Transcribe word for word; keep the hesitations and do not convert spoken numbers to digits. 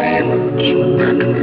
parents back in the